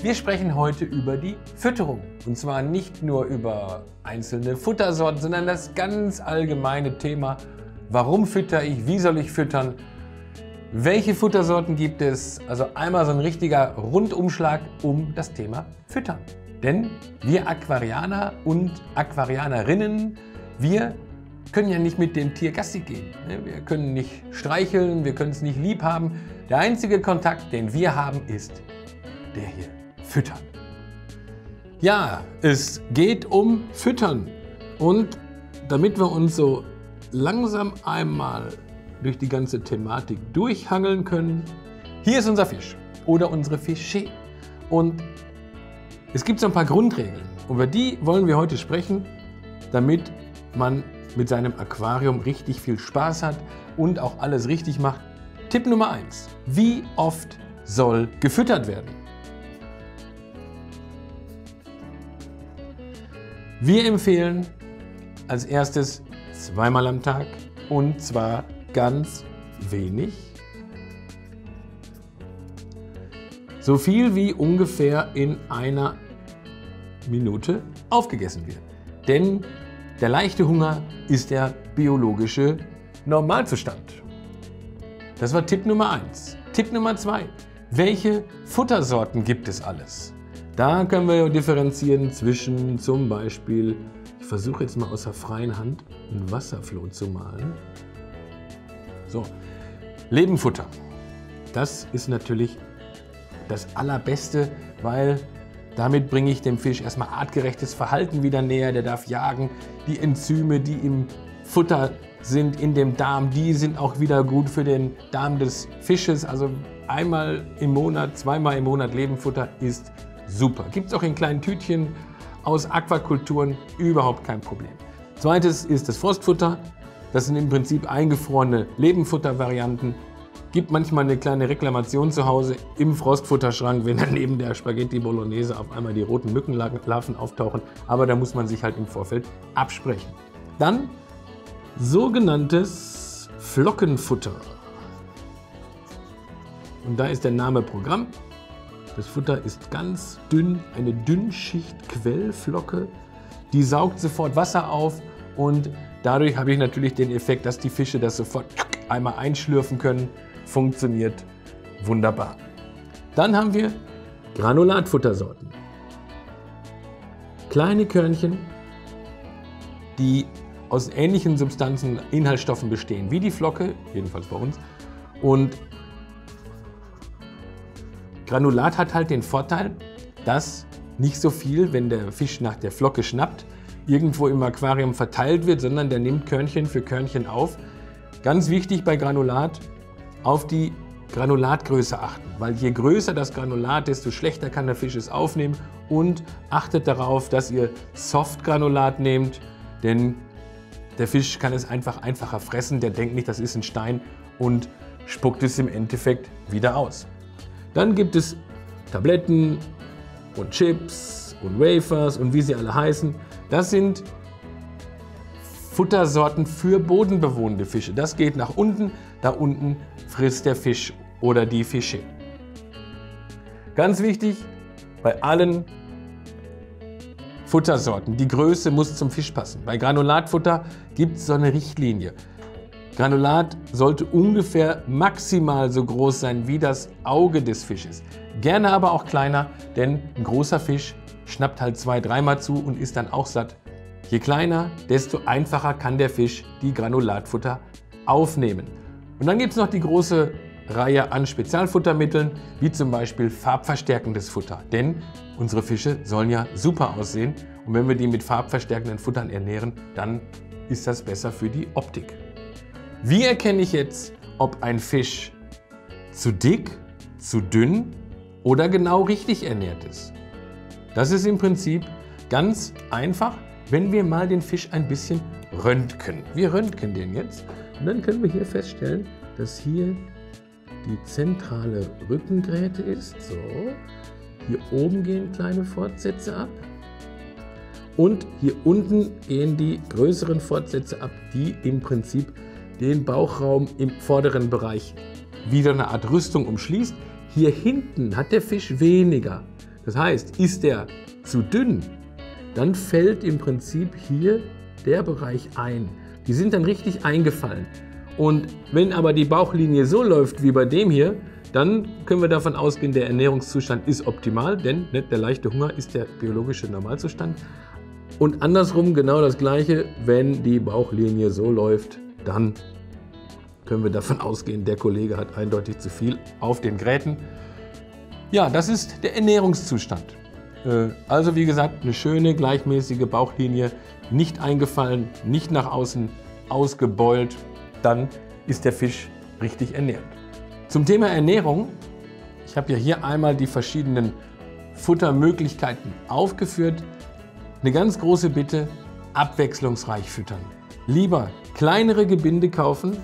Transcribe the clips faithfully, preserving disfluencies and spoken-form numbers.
Wir sprechen heute über die Fütterung. Und zwar nicht nur über einzelne Futtersorten, sondern das ganz allgemeine Thema: Warum füttere ich, wie soll ich füttern, welche Futtersorten gibt es? Also einmal so ein richtiger Rundumschlag um das Thema Füttern. Denn wir Aquarianer und Aquarianerinnen, wir können ja nicht mit dem Tier Gassi gehen. Wir können nicht streicheln, wir können es nicht lieb haben. Der einzige Kontakt, den wir haben, ist der hier: Füttern. Ja, es geht um Füttern. Und damit wir uns so langsam einmal durch die ganze Thematik durchhangeln können, hier ist unser Fisch oder unsere Fische. Und es gibt so ein paar Grundregeln. Über die wollen wir heute sprechen, damit man mit seinem Aquarium richtig viel Spaß hat und auch alles richtig macht. Tipp Nummer eins: Wie oft soll gefüttert werden? Wir empfehlen als erstes zweimal am Tag, und zwar ganz wenig, so viel wie ungefähr in einer Minute aufgegessen wird. Denn der leichte Hunger ist der biologische Normalzustand. Das war Tipp Nummer eins. Tipp Nummer zwei: Welche Futtersorten gibt es alles? Da können wir differenzieren zwischen zum Beispiel, ich versuche jetzt mal aus der freien Hand einen Wasserfloh zu malen. So, Lebenfutter. Das ist natürlich das Allerbeste, weil damit bringe ich dem Fisch erstmal artgerechtes Verhalten wieder näher. Der darf jagen. Die Enzyme, die im Futter sind, in dem Darm, die sind auch wieder gut für den Darm des Fisches. Also einmal im Monat, zweimal im Monat Lebenfutter ist super. Gibt es auch in kleinen Tütchen aus Aquakulturen, überhaupt kein Problem. Zweites ist das Frostfutter. Das sind im Prinzip eingefrorene Lebenfuttervarianten. Gibt manchmal eine kleine Reklamation zu Hause im Frostfutterschrank, wenn dann neben der Spaghetti Bolognese auf einmal die roten Mückenlarven auftauchen. Aber da muss man sich halt im Vorfeld absprechen. Dann sogenanntes Flockenfutter. Und da ist der Name Programm. Das Futter ist ganz dünn, eine Dünnschicht-Quellflocke. Die saugt sofort Wasser auf, und dadurch habe ich natürlich den Effekt, dass die Fische das sofort einmal einschlürfen können. Funktioniert wunderbar. Dann haben wir Granulatfuttersorten. Kleine Körnchen, die aus ähnlichen Substanzen, Inhaltsstoffen bestehen wie die Flocke, jedenfalls bei uns. Und Granulat hat halt den Vorteil, dass nicht so viel, wenn der Fisch nach der Flocke schnappt, irgendwo im Aquarium verteilt wird, sondern der nimmt Körnchen für Körnchen auf. Ganz wichtig bei Granulat: auf die Granulatgröße achten, weil je größer das Granulat, desto schlechter kann der Fisch es aufnehmen. Und achtet darauf, dass ihr Soft-Granulat nehmt, denn der Fisch kann es einfach einfacher fressen. Der denkt nicht, das ist ein Stein, und spuckt es im Endeffekt wieder aus. Dann gibt es Tabletten und Chips und Wafers und wie sie alle heißen. Das sind Futtersorten für bodenbewohnende Fische. Das geht nach unten, da unten frisst der Fisch oder die Fische. Ganz wichtig bei allen Futtersorten: Die Größe muss zum Fisch passen. Bei Granulatfutter gibt es so eine Richtlinie. Granulat sollte ungefähr maximal so groß sein wie das Auge des Fisches. Gerne aber auch kleiner, denn ein großer Fisch schnappt halt zwei, dreimal zu und ist dann auch satt. Je kleiner, desto einfacher kann der Fisch die Granulatfutter aufnehmen. Und dann gibt es noch die große Reihe an Spezialfuttermitteln, wie zum Beispiel farbverstärkendes Futter. Denn unsere Fische sollen ja super aussehen, und wenn wir die mit farbverstärkenden Futtern ernähren, dann ist das besser für die Optik. Wie erkenne ich jetzt, ob ein Fisch zu dick, zu dünn oder genau richtig ernährt ist? Das ist im Prinzip ganz einfach, wenn wir mal den Fisch ein bisschen röntgen. Wir röntgen den jetzt, und dann können wir hier feststellen, dass hier die zentrale Rückengräte ist. So, hier oben gehen kleine Fortsätze ab, und hier unten gehen die größeren Fortsätze ab, die im Prinzip den Bauchraum im vorderen Bereich wie so eine Art Rüstung umschließt. Hier hinten hat der Fisch weniger. Das heißt, ist der zu dünn, dann fällt im Prinzip hier der Bereich ein. Die sind dann richtig eingefallen. Und wenn aber die Bauchlinie so läuft wie bei dem hier, dann können wir davon ausgehen, der Ernährungszustand ist optimal, denn ne, der leichte Hunger ist der biologische Normalzustand. Und andersrum genau das Gleiche, wenn die Bauchlinie so läuft, dann können wir davon ausgehen, der Kollege hat eindeutig zu viel auf den Gräten. Ja, das ist der Ernährungszustand. Also wie gesagt, eine schöne, gleichmäßige Bauchlinie, nicht eingefallen, nicht nach außen ausgebeult, dann ist der Fisch richtig ernährt. Zum Thema Ernährung, ich habe ja hier einmal die verschiedenen Futtermöglichkeiten aufgeführt. Eine ganz große Bitte, abwechslungsreich füttern. Lieber kleinere Gebinde kaufen,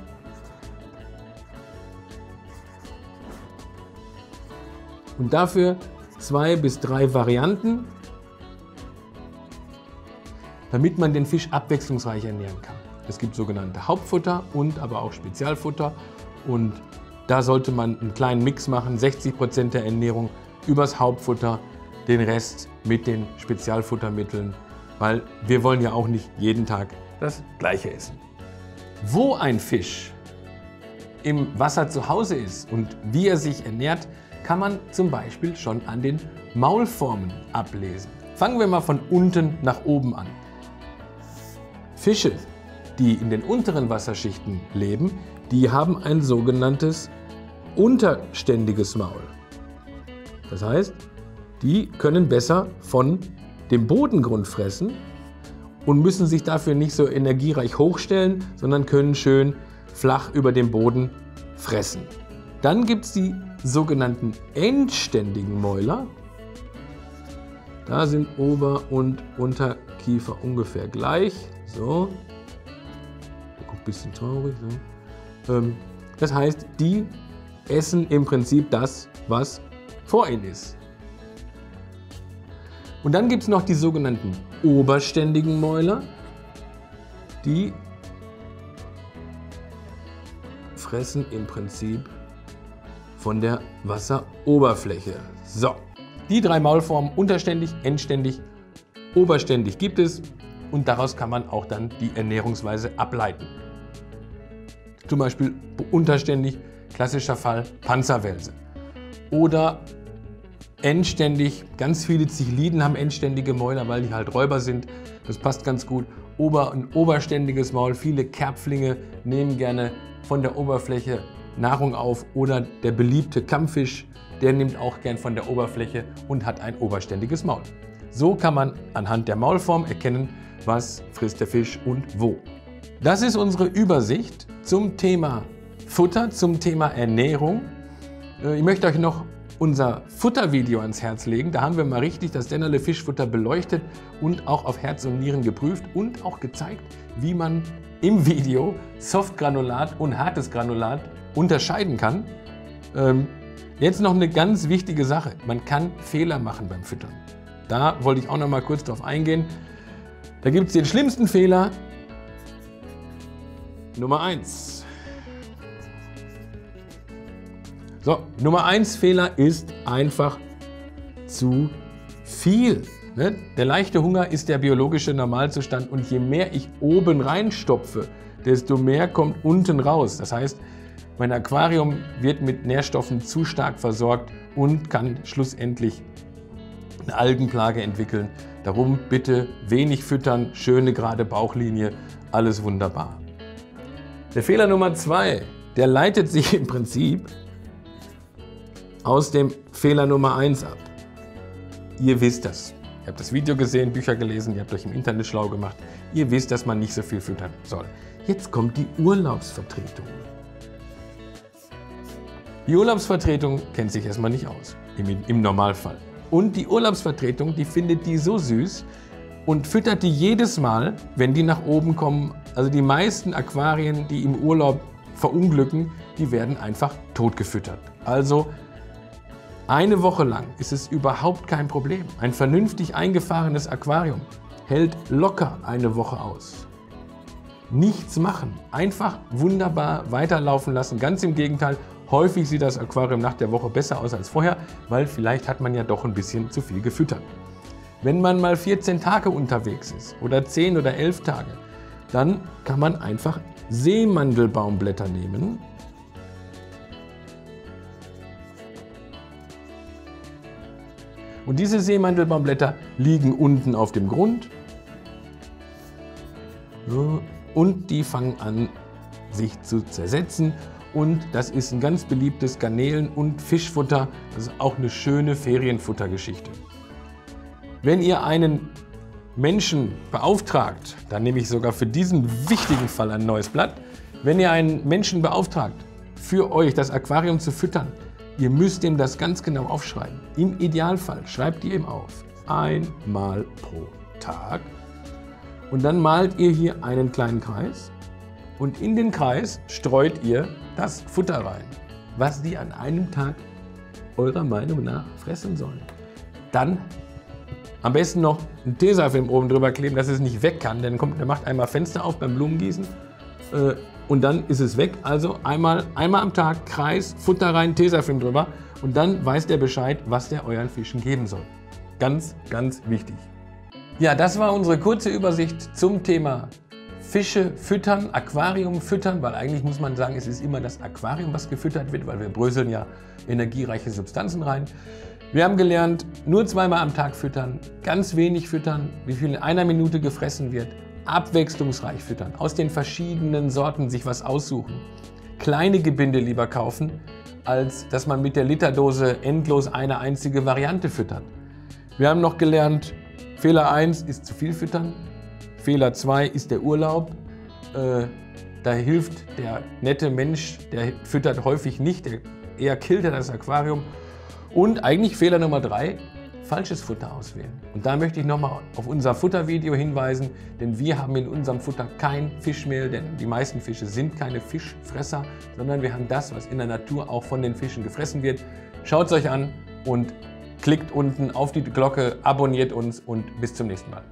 und dafür zwei bis drei Varianten, damit man den Fisch abwechslungsreich ernähren kann. Es gibt sogenannte Hauptfutter und aber auch Spezialfutter, und da sollte man einen kleinen Mix machen, sechzig Prozent der Ernährung übers Hauptfutter, den Rest mit den Spezialfuttermitteln, weil wir wollen ja auch nicht jeden Tag das Gleiche essen. Wo ein Fisch im Wasser zu Hause ist und wie er sich ernährt, kann man zum Beispiel schon an den Maulformen ablesen. Fangen wir mal von unten nach oben an. Fische, die in den unteren Wasserschichten leben, die haben ein sogenanntes unterständiges Maul. Das heißt, die können besser von dem Bodengrund fressen und müssen sich dafür nicht so energiereich hochstellen, sondern können schön flach über dem Boden fressen. Dann gibt es die sogenannten endständigen Mäuler. Da sind Ober- und Unterkiefer ungefähr gleich. So. Ein bisschen traurig. Ne? Das heißt, die essen im Prinzip das, was vor ihnen ist. Und dann gibt es noch die sogenannten oberständigen Mäuler. Die fressen im Prinzip von der Wasseroberfläche. So, die drei Maulformen, unterständig, endständig, oberständig, gibt es, und daraus kann man auch dann die Ernährungsweise ableiten. Zum Beispiel unterständig, klassischer Fall Panzerwelse, oder endständig, ganz viele Zichliden haben endständige Mäuler, weil die halt Räuber sind, das passt ganz gut. Ober- und oberständiges Maul, viele Kärpflinge nehmen gerne von der Oberfläche Nahrung auf, oder der beliebte Kampffisch, der nimmt auch gern von der Oberfläche und hat ein oberständiges Maul. So kann man anhand der Maulform erkennen, was frisst der Fisch und wo. Das ist unsere Übersicht zum Thema Futter, zum Thema Ernährung. Ich möchte euch noch unser Futtervideo ans Herz legen. Da haben wir mal richtig das Dennerle Fischfutter beleuchtet und auch auf Herz und Nieren geprüft und auch gezeigt, wie man im Video Softgranulat und hartes Granulat unterscheiden kann. Jetzt noch eine ganz wichtige Sache: Man kann Fehler machen beim Füttern. Da wollte ich auch noch mal kurz drauf eingehen. Da gibt es den schlimmsten Fehler. Nummer eins. So, Nummer eins Fehler ist einfach zu viel. Der leichte Hunger ist der biologische Normalzustand, und je mehr ich oben reinstopfe, desto mehr kommt unten raus. Das heißt, mein Aquarium wird mit Nährstoffen zu stark versorgt und kann schlussendlich eine Algenplage entwickeln. Darum bitte wenig füttern, schöne gerade Bauchlinie, alles wunderbar. Der Fehler Nummer zwei, der leitet sich im Prinzip aus dem Fehler Nummer eins ab. Ihr wisst das. Ihr habt das Video gesehen, Bücher gelesen, ihr habt euch im Internet schlau gemacht. Ihr wisst, dass man nicht so viel füttern soll. Jetzt kommt die Urlaubsvertretung. Die Urlaubsvertretung kennt sich erstmal nicht aus, im, im Normalfall. Und die Urlaubsvertretung, die findet die so süß und füttert die jedes Mal, wenn die nach oben kommen. Also die meisten Aquarien, die im Urlaub verunglücken, die werden einfach totgefüttert. Also eine Woche lang ist es überhaupt kein Problem. Ein vernünftig eingefahrenes Aquarium hält locker eine Woche aus. Nichts machen, einfach wunderbar weiterlaufen lassen. Ganz im Gegenteil. Häufig sieht das Aquarium nach der Woche besser aus als vorher, weil vielleicht hat man ja doch ein bisschen zu viel gefüttert. Wenn man mal vierzehn Tage unterwegs ist oder zehn oder elf Tage, dann kann man einfach Seemandelbaumblätter nehmen. Und diese Seemandelbaumblätter liegen unten auf dem Grund und die fangen an, sich zu zersetzen. Und das ist ein ganz beliebtes Garnelen- und Fischfutter. Das ist auch eine schöne Ferienfuttergeschichte. Wenn ihr einen Menschen beauftragt, dann nehme ich sogar für diesen wichtigen Fall ein neues Blatt. Wenn ihr einen Menschen beauftragt, für euch das Aquarium zu füttern, ihr müsst ihm das ganz genau aufschreiben. Im Idealfall schreibt ihr ihm auf, einmal pro Tag. Und dann malt ihr hier einen kleinen Kreis. Und in den Kreis streut ihr das Futter rein, was die an einem Tag eurer Meinung nach fressen sollen. Dann am besten noch einen Tesafilm oben drüber kleben, dass es nicht weg kann, denn kommt, der macht einmal Fenster auf beim Blumengießen äh, und dann ist es weg. Also einmal, einmal am Tag Kreis, Futter rein, Tesafilm drüber und dann weiß der Bescheid, was der euren Fischen geben soll. Ganz, ganz wichtig. Ja, das war unsere kurze Übersicht zum Thema Fische füttern, Aquarium füttern, weil eigentlich muss man sagen, es ist immer das Aquarium, was gefüttert wird, weil wir bröseln ja energiereiche Substanzen rein. Wir haben gelernt, nur zweimal am Tag füttern, ganz wenig füttern, wie viel in einer Minute gefressen wird, abwechslungsreich füttern, aus den verschiedenen Sorten sich was aussuchen, kleine Gebinde lieber kaufen, als dass man mit der Literdose endlos eine einzige Variante füttert. Wir haben noch gelernt, Fehler eins ist zu viel füttern. Fehler zwei ist der Urlaub, äh, da hilft der nette Mensch, der füttert häufig nicht, der eher killt er das Aquarium. Und eigentlich Fehler Nummer drei, falsches Futter auswählen. Und da möchte ich nochmal auf unser Futtervideo hinweisen, denn wir haben in unserem Futter kein Fischmehl, denn die meisten Fische sind keine Fischfresser, sondern wir haben das, was in der Natur auch von den Fischen gefressen wird. Schaut es euch an und klickt unten auf die Glocke, abonniert uns und bis zum nächsten Mal.